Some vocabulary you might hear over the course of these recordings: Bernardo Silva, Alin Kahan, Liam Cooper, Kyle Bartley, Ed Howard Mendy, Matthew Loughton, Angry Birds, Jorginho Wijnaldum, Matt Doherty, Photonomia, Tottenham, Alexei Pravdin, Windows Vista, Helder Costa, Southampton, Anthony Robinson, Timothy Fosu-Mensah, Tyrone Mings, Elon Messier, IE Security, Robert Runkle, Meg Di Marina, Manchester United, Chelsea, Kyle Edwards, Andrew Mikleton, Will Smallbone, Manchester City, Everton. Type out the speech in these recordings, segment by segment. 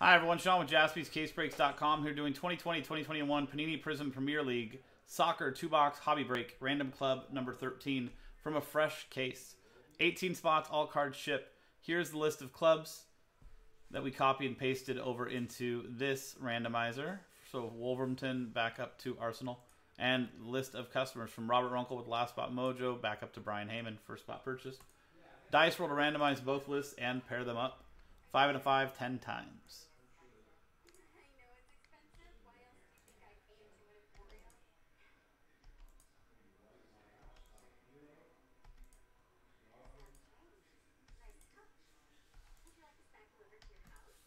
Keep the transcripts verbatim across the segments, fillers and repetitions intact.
Hi everyone, Sean with Jaspys Case Breaks dot com here doing twenty twenty twenty twenty-one Panini Prism Premier League Soccer two box Hobby Break Random Club number thirteen from a fresh case. eighteen spots, all cards ship. Here's the list of clubs that we copied and pasted over into this randomizer. So Wolverhampton back up to Arsenal. And list of customers from Robert Runkle with Last Spot Mojo back up to Brian Heyman, first spot purchase. Dice roll to randomize both lists and pair them up. Five out of five, ten times.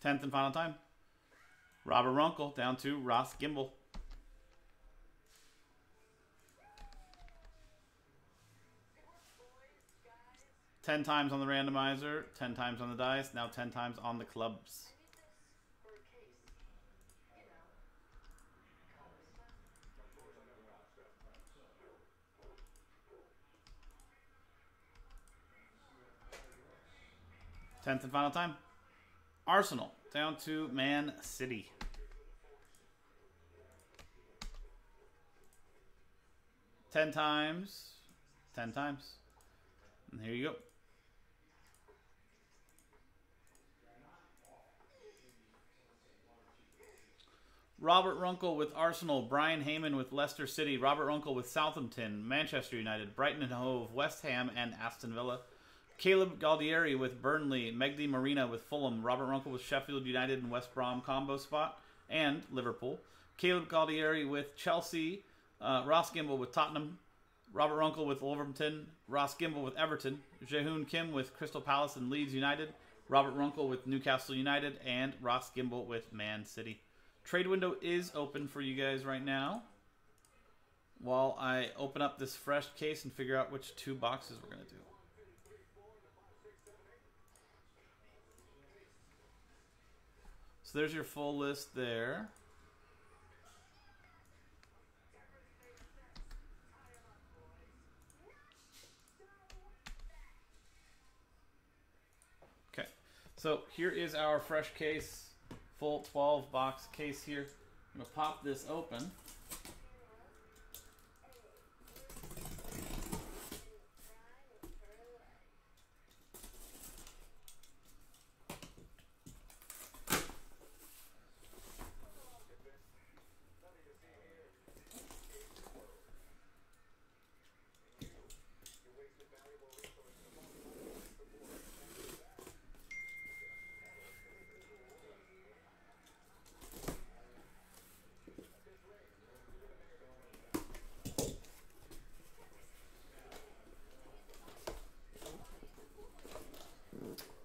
Tenth and final time. Robert Runkle down to Ross Gimble. ten times on the randomizer, ten times on the dice, now ten times on the clubs. tenth and final time. Arsenal down to Man City. ten times, ten times. And here you go. Robert Runkle with Arsenal, Brian Heyman with Leicester City, Robert Runkle with Southampton, Manchester United, Brighton and Hove, West Ham, and Aston Villa. Caleb Gaudieri with Burnley, Meg Di Marina with Fulham, Robert Runkle with Sheffield United and West Brom combo spot, and Liverpool. Caleb Gaudieri with Chelsea, uh, Ross Gimble with Tottenham, Robert Runkle with Wolverhampton, Ross Gimble with Everton, Jaehoon Kim with Crystal Palace and Leeds United, Robert Runkle with Newcastle United, and Ross Gimble with Man City. Trade window is open for you guys right now while I open up this fresh case and figure out which two boxes we're going to do. So there's your full list there. Okay, so here is our fresh case. Full twelve box case here. I'm gonna pop this open.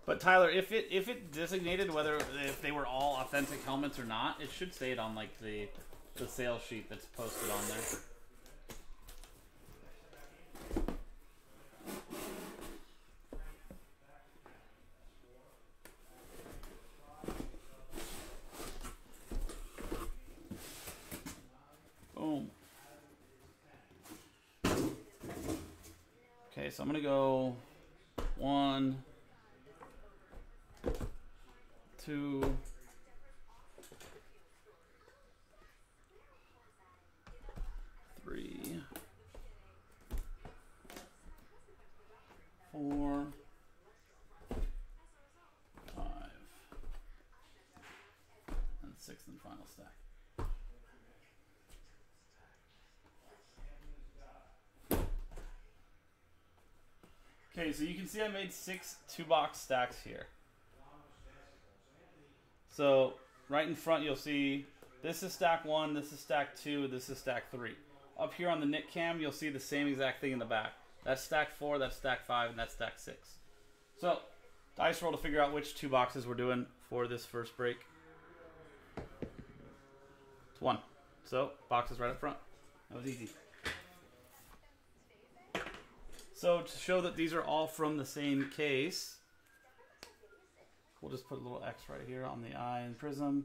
But Tyler, if it if it designated whether if they were all authentic helmets or not, it should say it on like the the sales sheet that's posted on there. Boom. Okay, so I'm gonna go one. Two, three, four, five, and sixth and final stack. Okay, so you can see I made six two-box stacks here. So right in front you'll see this is stack one, this is stack two, this is stack three. Up here on the Nick cam you'll see the same exact thing in the back. That's stack four, that's stack five, and that's stack six. So dice roll to figure out which two boxes we're doing for this first break. It's one. So boxes right up front. That was easy. So to show that these are all from the same case, we'll just put a little X right here on the eye and prism.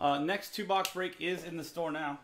Uh, next two box break is in the store now.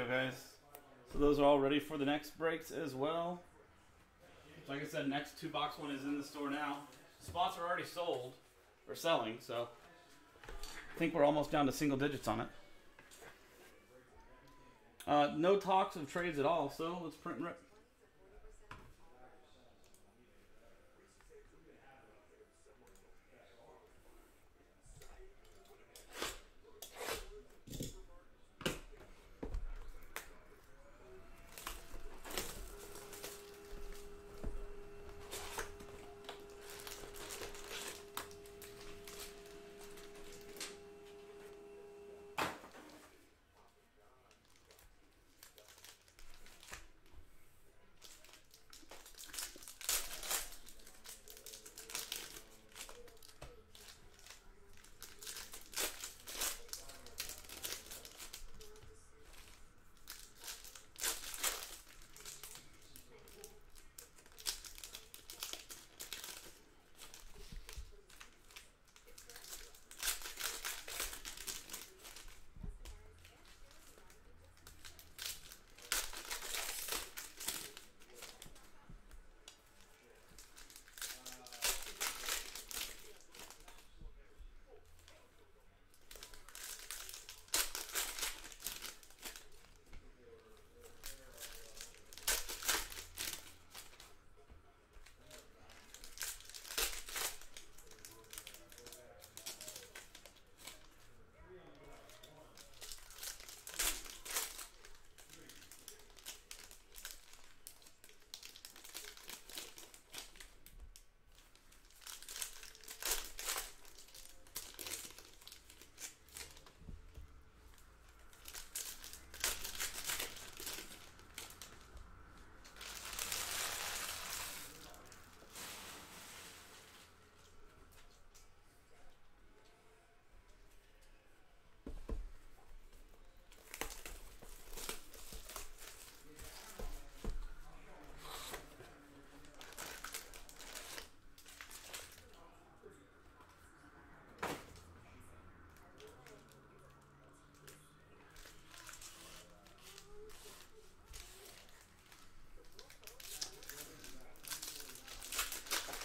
go, guys. So those are all ready for the next breaks as well. Like I said, next two-box one is in the store now. Spots are already sold, or selling, so I think we're almost down to single digits on it. Uh, no talks of trades at all, so let's print and rip.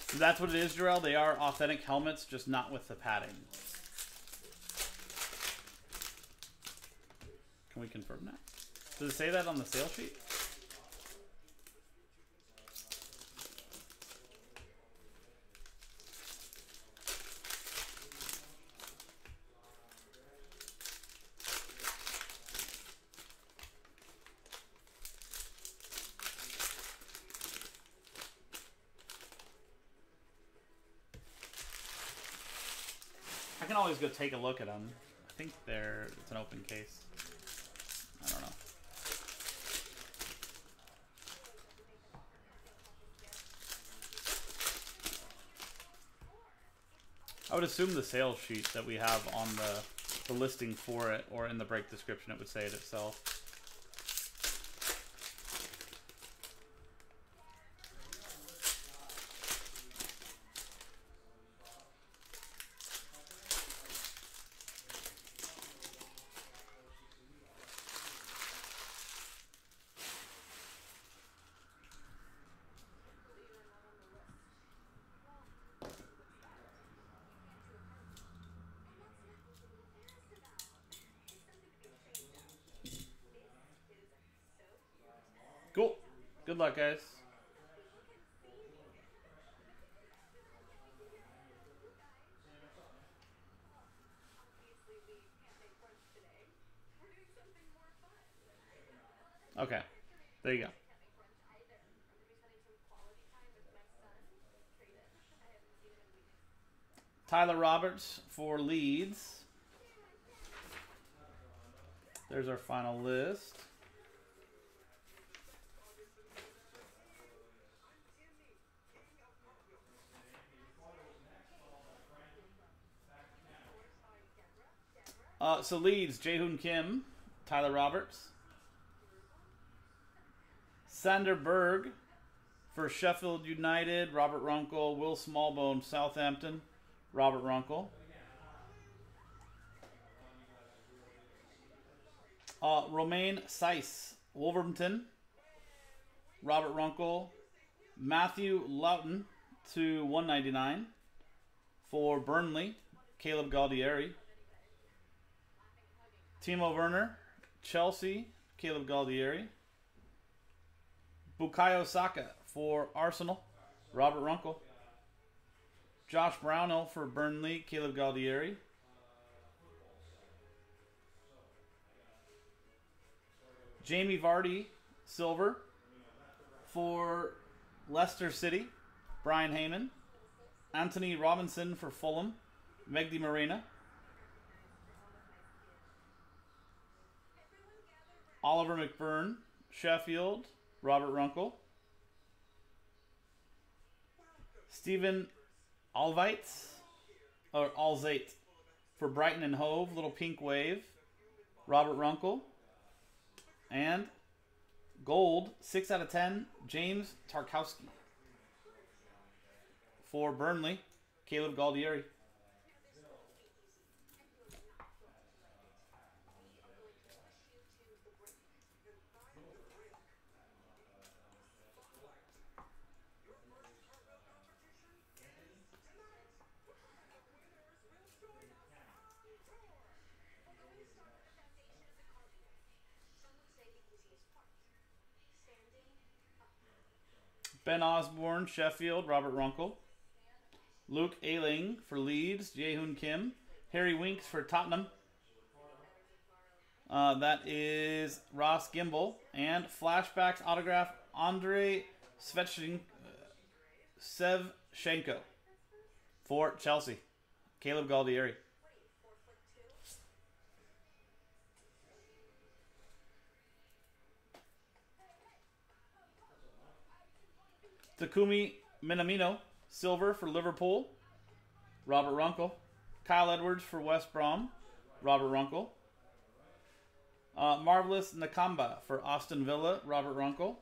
So that's what it is, Jarrell. They are authentic helmets, just not with the padding. Can we confirm that? Does it say that on the sale sheet? I can always go take a look at them. I think they're, it's an open case. I don't know. I would assume the sales sheet that we have on the, the listing for it, or in the break description, it would say it itself. Cool. Good luck, guys. Okay. There you go. Tyler Roberts for Leeds. There's our final list. Uh, so Leeds, Jaehoon Kim, Tyler Roberts. Sander Berg for Sheffield United, Robert Runkle, Will Smallbone, Southampton, Robert Runkle. Uh, Romain Saïss, Wolverhampton. Robert Runkle. Matthew Loughton to one ninety-nine. For Burnley, Caleb Gaudieri. Timo Werner, Chelsea, Caleb Gaudieri. Bukayo Saka for Arsenal, Robert Runkle. Josh Brownhill for Burnley, Caleb Gaudieri. Jamie Vardy, silver. For Leicester City, Brian Heyman. Anthony Robinson for Fulham, Meg Di Marina. Oliver McBurn, Sheffield, Robert Runkle. Stephen Alvite, or Alzate for Brighton and Hove, Little Pink Wave, Robert Runkle. And gold, six out of ten, James Tarkowski. For Burnley, Caleb Gaudieri. Ben Osborne, Sheffield, Robert Runkle. Luke Ayling for Leeds, Jaehoon Kim. Harry Winks for Tottenham. Uh, that is Ross Gimble. And flashbacks autograph, Andrei Shevchenko for Chelsea, Caleb Gaudieri. Takumi Minamino, silver for Liverpool, Robert Runkle. Kyle Edwards for West Brom, Robert Runkle. Uh, Marvelous Nakamba for Aston Villa, Robert Runkle.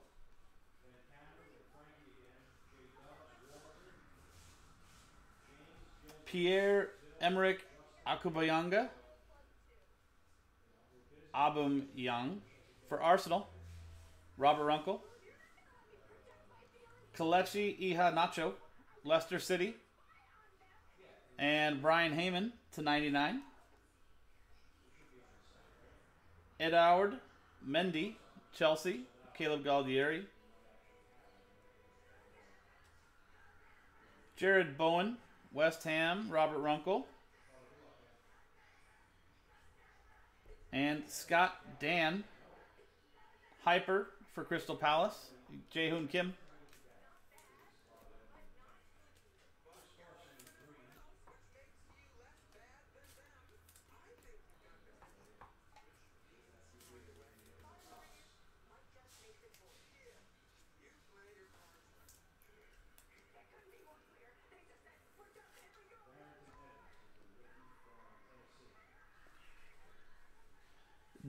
Pierre-Emerick Aubameyang, Aubameyang for Arsenal, Robert Runkle. Kelechi Iheanacho, Leicester City. And Brian Heyman to ninety-nine. Ed Howard, Mendy, Chelsea, Caleb Gaudieri. Jared Bowen, West Ham, Robert Runkle. And Scott Dan, Hyper for Crystal Palace, Jaehoon Kim.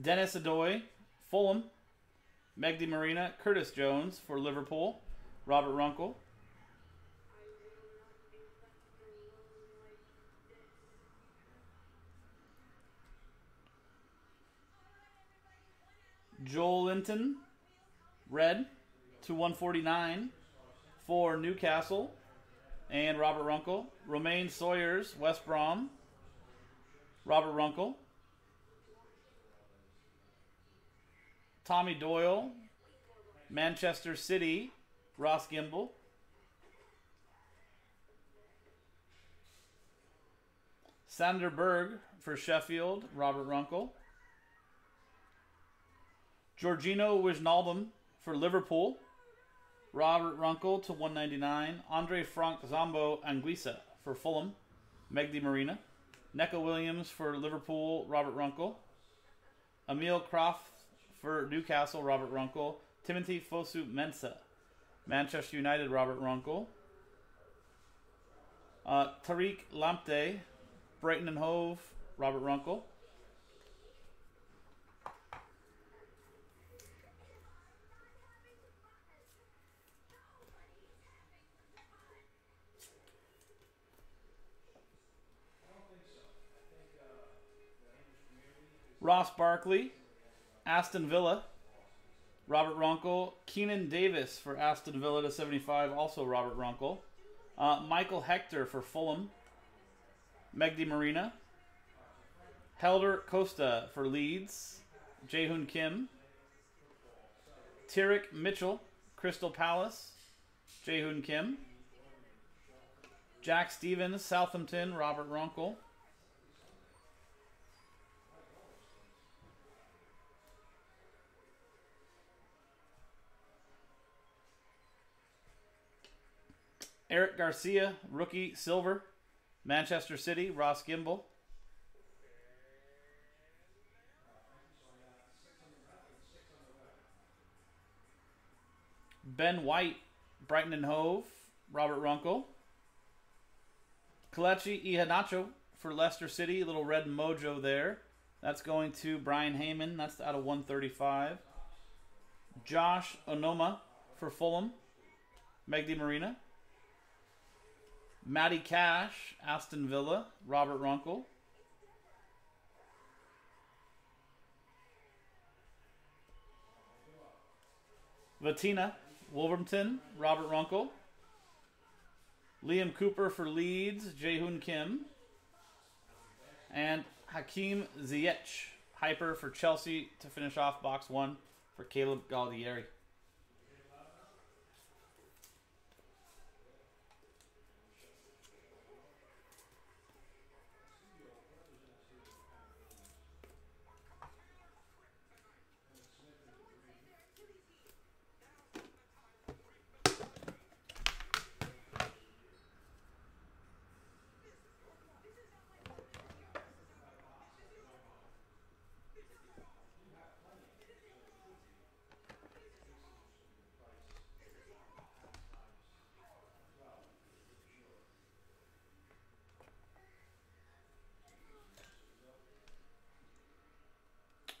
Dennis Adoy, Fulham. Meg Di Marina, Curtis Jones for Liverpool, Robert Runkle. Joel Linton, red to one forty-nine for Newcastle and Robert Runkle. Romain Sawyers, West Brom, Robert Runkle. Tommy Doyle, Manchester City, Ross Gimble. Sander Berg for Sheffield, Robert Runkle. Jorginho Wijnaldum for Liverpool, Robert Runkle to one ninety-nine. Andre Frank Zombo Anguissa for Fulham, Meg Di Marina. Neco Williams for Liverpool, Robert Runkle. Emil Croft for Newcastle, Robert Runkle. Timothy Fosu-Mensah, Manchester United, Robert Runkle. Uh, Tariq Lamptey, Brighton and Hove, Robert Runkle. Ross Barkley, Aston Villa, Robert Runkle. Keenan Davis for Aston Villa to seventy-five, also Robert Runkle. Uh, Michael Hector for Fulham. Meg Di Marina. Helder Costa for Leeds. Jaehoon Kim. Tyrick Mitchell, Crystal Palace. Jaehoon Kim. Jack Stevens, Southampton, Robert Runkle. Eric Garcia, rookie, silver. Manchester City, Ross Gimble. Ben White, Brighton and Hove, Robert Runkle. Kelechi Iheanacho for Leicester City, little red mojo there. That's going to Brian Heyman. That's out of one thirty-five. Josh Onoma for Fulham. Meg Di Marina. Matty Cash, Aston Villa, Robert Runkle. Vatina, Wolverhampton, Robert Runkle. Liam Cooper for Leeds, Jaehoon Kim. And Hakim Ziyech, Hyper for Chelsea to finish off box one for Caleb Gaudieri.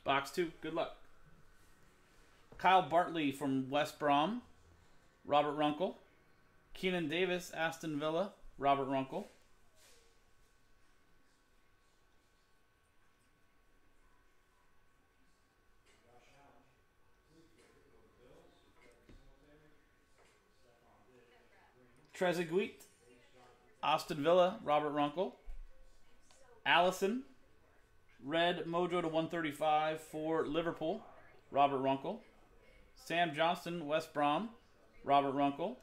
Box two. Good luck. Kyle Bartley from West Brom. Robert Runkle. Keenan Davis, Aston Villa. Robert Runkle. Trezeguet, Aston Villa. Robert Runkle. Allison. Red mojo to one thirty-five for Liverpool, Robert Runkle. Sam Johnson, West Brom, Robert Runkle.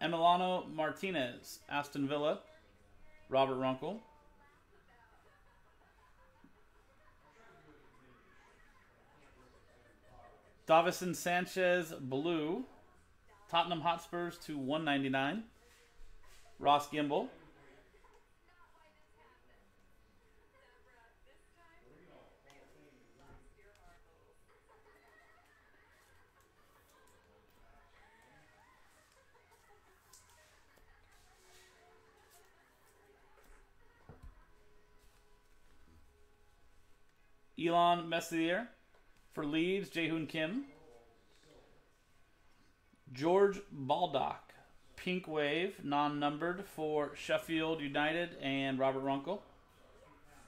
Emiliano Martinez, Aston Villa, Robert Runkle. Davison Sanchez, blue. Tottenham Hotspurs to one ninety-nine. Ross Gimble. Elon Messier for Leeds, Jaehoon Kim. George Baldock, pink wave, non-numbered for Sheffield United and Robert Runkle.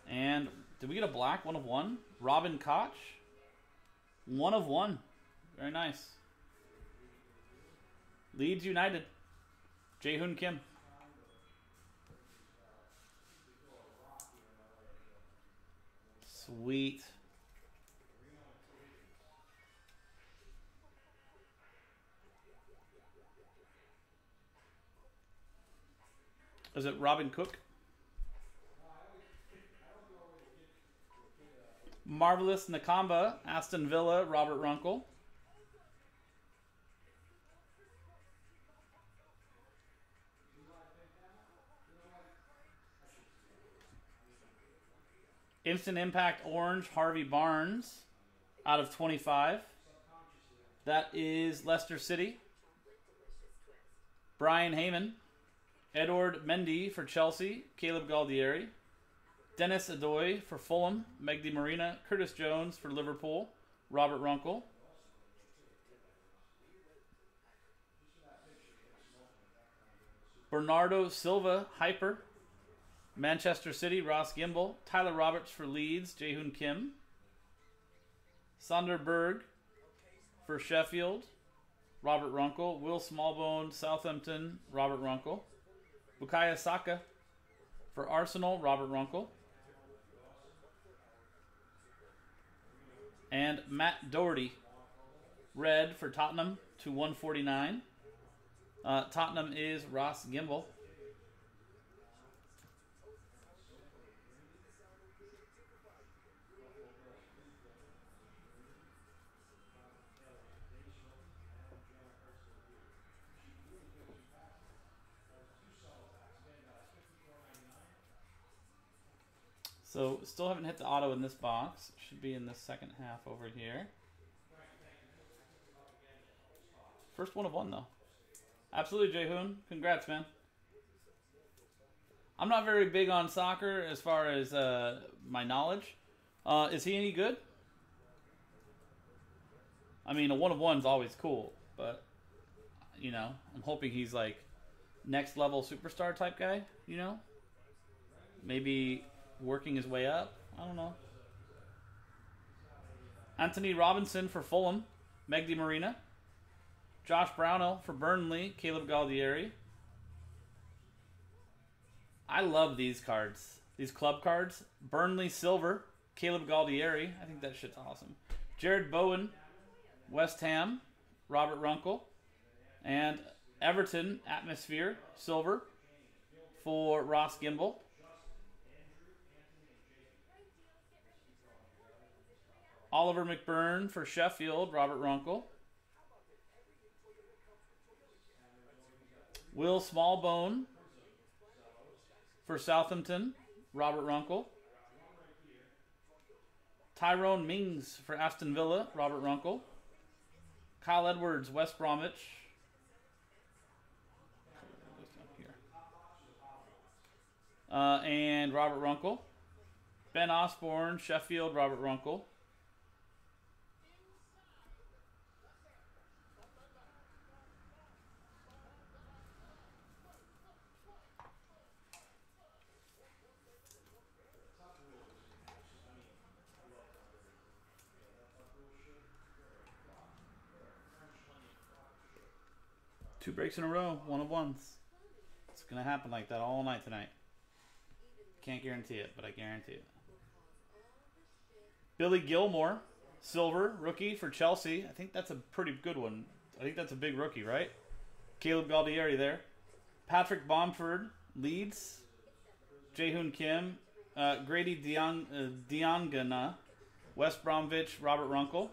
And did we get a black one of one? Robin Koch, one of one. Very nice. Leeds United, Jaehoon Kim. Sweet. Is it Robin Cook? Marvelous Nakamba, Aston Villa, Robert Runkle. Instant Impact Orange, Harvey Barnes, out of twenty-five. That is Leicester City. Brian Heyman. Edouard Mendy for Chelsea, Caleb Gaudieri. Dennis Adoy for Fulham, Meg Di Marina. Curtis Jones for Liverpool, Robert Runkle. Bernardo Silva, Hyper. Manchester City, Ross Gimble. Tyler Roberts for Leeds, Jaehoon Kim. Sander Berg for Sheffield, Robert Runkle. Will Smallbone, Southampton, Robert Runkle. Bukayo Saka for Arsenal, Robert Runkle. And Matt Doherty, red for Tottenham to one forty-nine. Uh, Tottenham is Ross Gimble. So, still haven't hit the auto in this box. Should be in the second half over here. First one of one, though. Absolutely, Jaehoon. Congrats, man. I'm not very big on soccer as far as uh, my knowledge. Uh, is he any good? I mean, a one of one's always cool, but, you know, I'm hoping he's like next level superstar type guy, you know? Maybe working his way up. I don't know. Anthony Robinson for Fulham. Meg Di Marina. Josh Brownhill for Burnley. Caleb Gaudieri. I love these cards. These club cards. Burnley silver. Caleb Gaudieri. I think that shit's awesome. Jared Bowen. West Ham. Robert Runkle. And Everton Atmosphere. Silver. For Ross Gimble. Oliver McBurn for Sheffield, Robert Runkle. Will Smallbone for Southampton, Robert Runkle. Tyrone Mings for Aston Villa, Robert Runkle. Kyle Edwards, West Bromwich. Uh, and Robert Runkle. Ben Osborne, Sheffield, Robert Runkle. Two breaks in a row, one of ones. It's going to happen like that all night tonight. Can't guarantee it, but I guarantee it. Billy Gilmore, silver, rookie for Chelsea. I think that's a pretty good one. I think that's a big rookie, right? Caleb Gaudieri there. Patrick Bamford, Leeds. Jaehoon Kim. Uh, Grady Diang uh, Diangana, West Bromwich, Robert Runkle.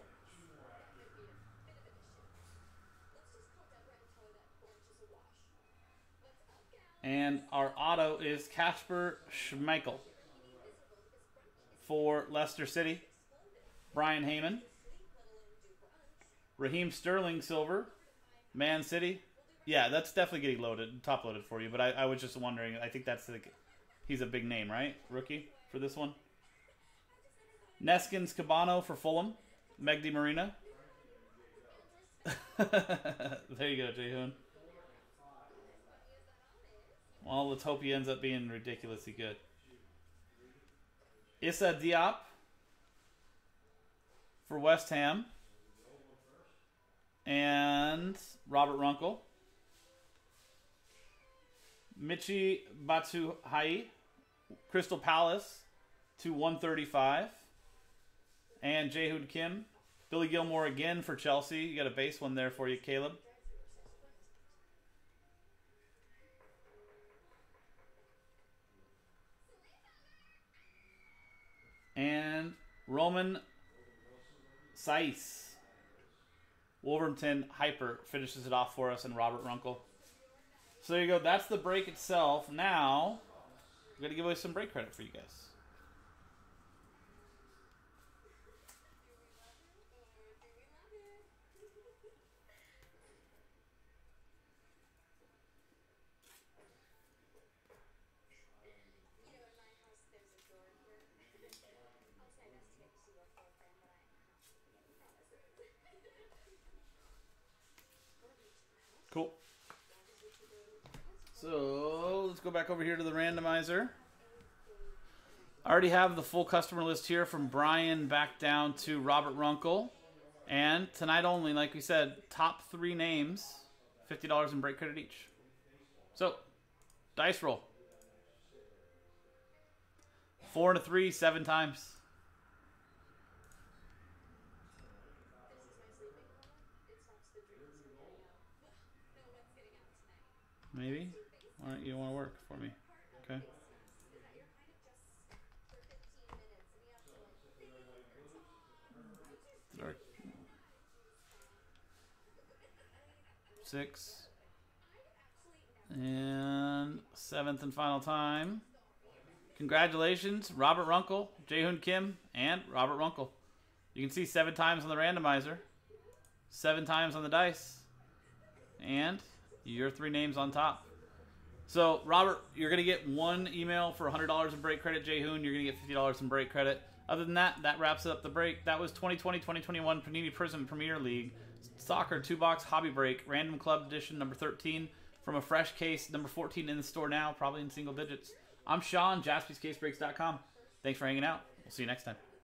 And our auto is Kasper Schmeichel for Leicester City. Brian Heyman. Raheem Sterling, silver. Man City. Yeah, that's definitely getting loaded, top-loaded for you. But I, I was just wondering, I think that's the, he's a big name, right? Rookie for this one. Neskins Cabano for Fulham. Meg Di Marina. There you go, Jaehoon. Well, let's hope he ends up being ridiculously good. Issa Diop for West Ham. And Robert Runkle. Michi Batsuhai, Crystal Palace to one thirty-five. And Jaehoon Kim. Billy Gilmore again for Chelsea. You got a base one there for you, Caleb. And Romain Saïss, Wolverhampton Hyper, finishes it off for us, and Robert Runkle. So there you go. That's the break itself. Now, I'm going to give away some break credit for you guys. Cool. So let's go back over here to the randomizer. I already have the full customer list here from Brian back down to Robert Runkle. And tonight only, like we said, top three names, fifty dollars in break credit each. So, dice roll. Four and a three, seven times. Maybe? Why don't you want to work for me? Okay. Dark. Six. And seventh and final time. Congratulations, Robert Runkle, Jaehoon Kim, and Robert Runkle. You can see seven times on the randomizer, seven times on the dice, and your three names on top. So, Robert, you're going to get one email for one hundred dollars in break credit. Jaehoon, you're going to get fifty dollars in break credit. Other than that, that wraps up the break. That was twenty twenty twenty twenty-one Panini Prism Premier League Soccer two box Hobby Break, Random Club Edition number thirteen, from a fresh case, number fourteen in the store now, probably in single digits. I'm Sean, Jaspys Case Breaks dot com. Thanks for hanging out. We'll see you next time.